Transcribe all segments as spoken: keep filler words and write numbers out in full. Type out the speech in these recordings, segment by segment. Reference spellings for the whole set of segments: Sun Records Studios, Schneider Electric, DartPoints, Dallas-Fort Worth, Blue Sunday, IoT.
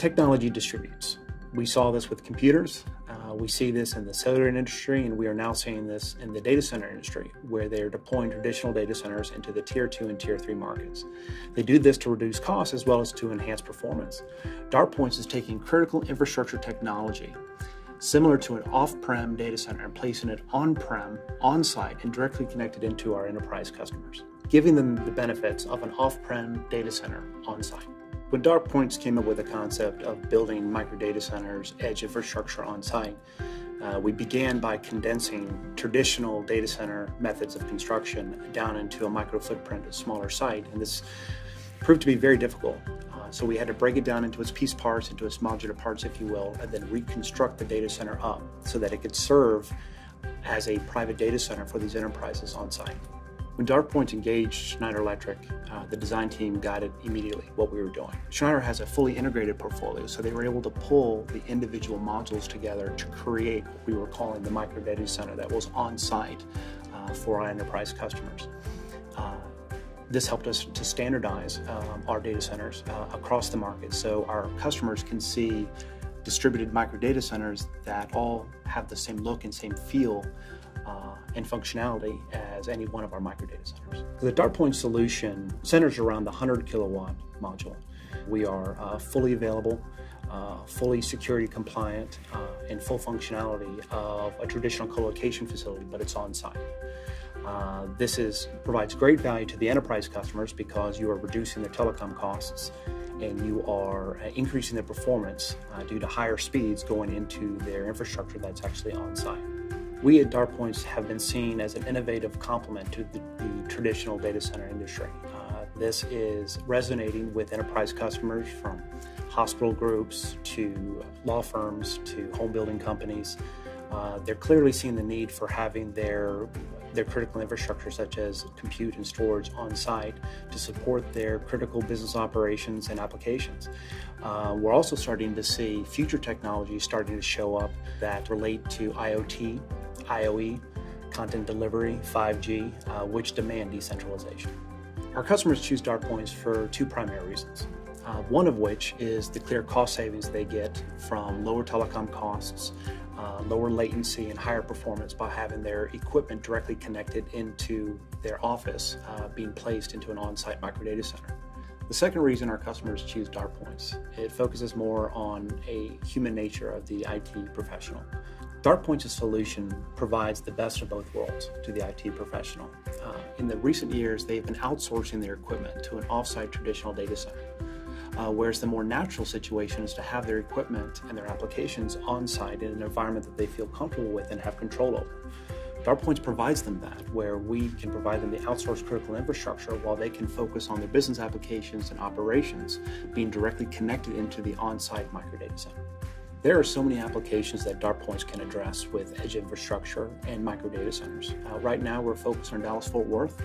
technology distributes. We saw this with computers. Uh, we see this in the cellular industry, and we are now seeing this in the data center industry, where they are deploying traditional data centers into the tier two and tier three markets. They do this to reduce costs as well as to enhance performance. DartPoints is taking critical infrastructure technology, similar to an off-prem data center, and placing it on-prem, on-site, and directly connected into our enterprise customers, giving them the benefits of an off-prem data center on-site. When DartPoints came up with the concept of building micro data centers, edge infrastructure on site, uh, we began by condensing traditional data center methods of construction down into a micro footprint, a smaller site, and this proved to be very difficult. Uh, so we had to break it down into its piece parts, into its modular parts, if you will, and then reconstruct the data center up so that it could serve as a private data center for these enterprises on site. When DartPoints engaged Schneider Electric, uh, the design team guided immediately what we were doing. Schneider has a fully integrated portfolio, so they were able to pull the individual modules together to create what we were calling the micro data center that was on site uh, for our enterprise customers. Uh, this helped us to standardize um, our data centers uh, across the market, so our customers can see distributed micro data centers that all have the same look and same feel Uh, and functionality as any one of our micro data centers. The DartPoints solution centers around the one hundred kilowatt module. We are uh, fully available, uh, fully security compliant, uh, and full functionality of a traditional co-location facility, but it's on site. Uh, this is, provides great value to the enterprise customers because you are reducing their telecom costs and you are increasing their performance uh, due to higher speeds going into their infrastructure that's actually on site. We at DartPoints have been seen as an innovative complement to the, the traditional data center industry. Uh, this is resonating with enterprise customers, from hospital groups to law firms to home building companies. Uh, they're clearly seeing the need for having their, their critical infrastructure, such as compute and storage, on site to support their critical business operations and applications. Uh, we're also starting to see future technologies starting to show up that relate to IoT, I O E, content delivery, five G, uh, which demand decentralization. Our customers choose DartPoints for two primary reasons. Uh, one of which is the clear cost savings they get from lower telecom costs, uh, lower latency, and higher performance by having their equipment directly connected into their office, uh, being placed into an on-site micro data center. The second reason our customers choose DartPoints, it focuses more on a human nature of the I T professional. DartPoints' solution provides the best of both worlds to the I T professional. Uh, in the recent years, they've been outsourcing their equipment to an off-site traditional data center, uh, whereas the more natural situation is to have their equipment and their applications on-site in an environment that they feel comfortable with and have control over. DartPoints provides them that, where we can provide them the outsourced critical infrastructure while they can focus on their business applications and operations being directly connected into the on-site micro data center. There are so many applications that DartPoints can address with edge infrastructure and micro data centers. Uh, right now, we're focused on Dallas-Fort Worth,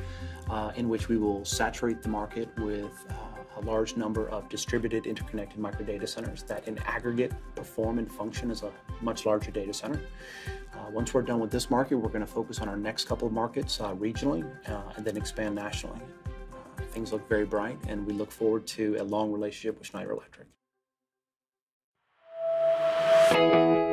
uh, in which we will saturate the market with uh, a large number of distributed, interconnected micro data centers that, in aggregate, perform and function as a much larger data center. Uh, once we're done with this market, we're going to focus on our next couple of markets uh, regionally uh, and then expand nationally. Uh, things look very bright, and we look forward to a long relationship with Schneider Electric. Thank you.